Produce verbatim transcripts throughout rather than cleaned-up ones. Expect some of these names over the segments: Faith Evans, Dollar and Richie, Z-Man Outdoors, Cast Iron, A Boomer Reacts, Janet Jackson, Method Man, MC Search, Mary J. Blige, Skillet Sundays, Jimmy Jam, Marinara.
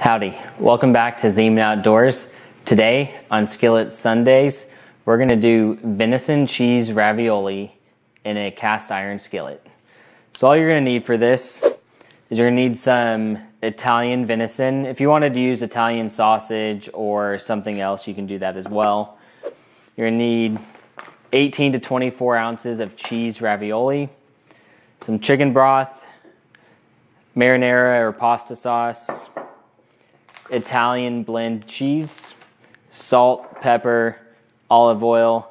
Howdy, welcome back to Z-Man Outdoors. Today on Skillet Sundays, we're going to do venison cheese ravioli in a cast iron skillet. So all you're going to need for this is you're going to need some Italian venison. If you wanted to use Italian sausage or something else, you can do that as well. You're going to need eighteen to twenty-four ounces of cheese ravioli, some chicken broth, marinara or pasta sauce, Italian blend cheese, salt, pepper, olive oil,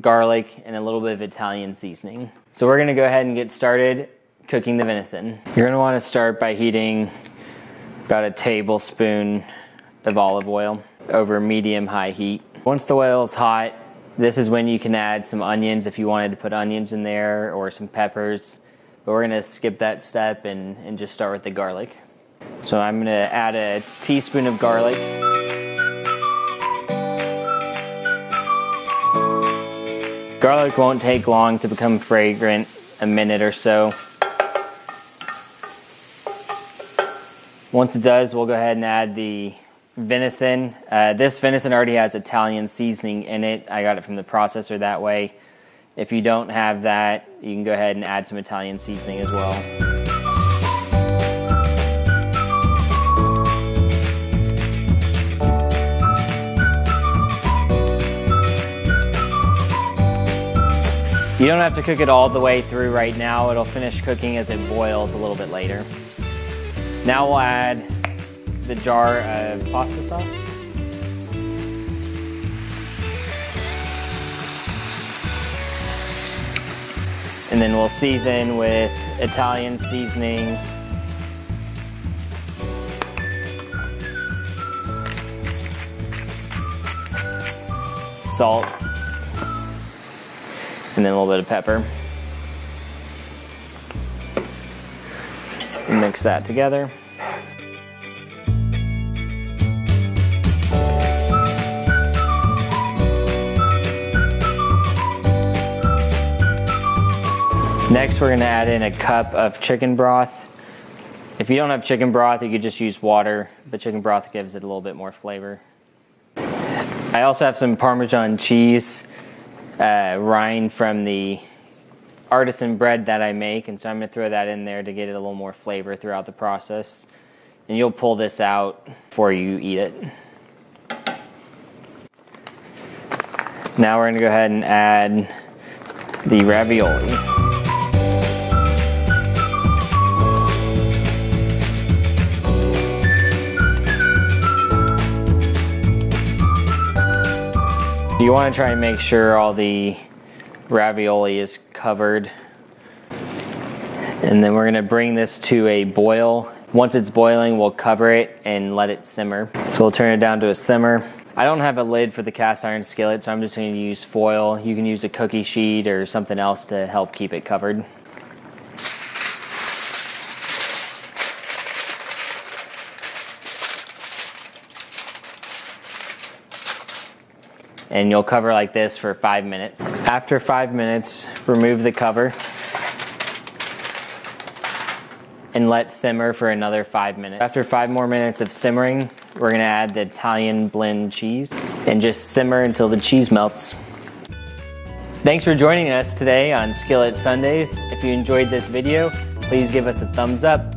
garlic, and a little bit of Italian seasoning. So we're gonna go ahead and get started cooking the venison. You're gonna wanna start by heating about a tablespoon of olive oil over medium-high heat. Once the oil is hot, this is when you can add some onions if you wanted to put onions in there or some peppers, but we're gonna skip that step and, and just start with the garlic. So I'm gonna add a teaspoon of garlic. Garlic won't take long to become fragrant, a minute or so. Once it does, we'll go ahead and add the venison. Uh, this venison already has Italian seasoning in it. I got it from the processor that way. If you don't have that, you can go ahead and add some Italian seasoning as well. You don't have to cook it all the way through right now. It'll finish cooking as it boils a little bit later. Now we'll add the jar of pasta sauce. And then we'll season with Italian seasoning. Salt. And then a little bit of pepper. Mix that together. Next, we're gonna add in a cup of chicken broth. If you don't have chicken broth, you could just use water, but chicken broth gives it a little bit more flavor. I also have some Parmesan cheese. Uh, rind from the artisan bread that I make, and so I'm going to throw that in there to get it a little more flavor throughout the process, and you'll pull this out before you eat it. Now we're going to go ahead and add the ravioli. You want to try and make sure all the ravioli is covered. And then we're going to bring this to a boil. Once it's boiling, we'll cover it and let it simmer. So we'll turn it down to a simmer. I don't have a lid for the cast iron skillet, so I'm just going to use foil. You can use a cookie sheet or something else to help keep it covered. And you'll cover like this for five minutes. After five minutes, remove the cover and let simmer for another five minutes. After five more minutes of simmering, we're gonna add the Italian blend cheese and just simmer until the cheese melts. Thanks for joining us today on Skillet Sundays. If you enjoyed this video, please give us a thumbs up.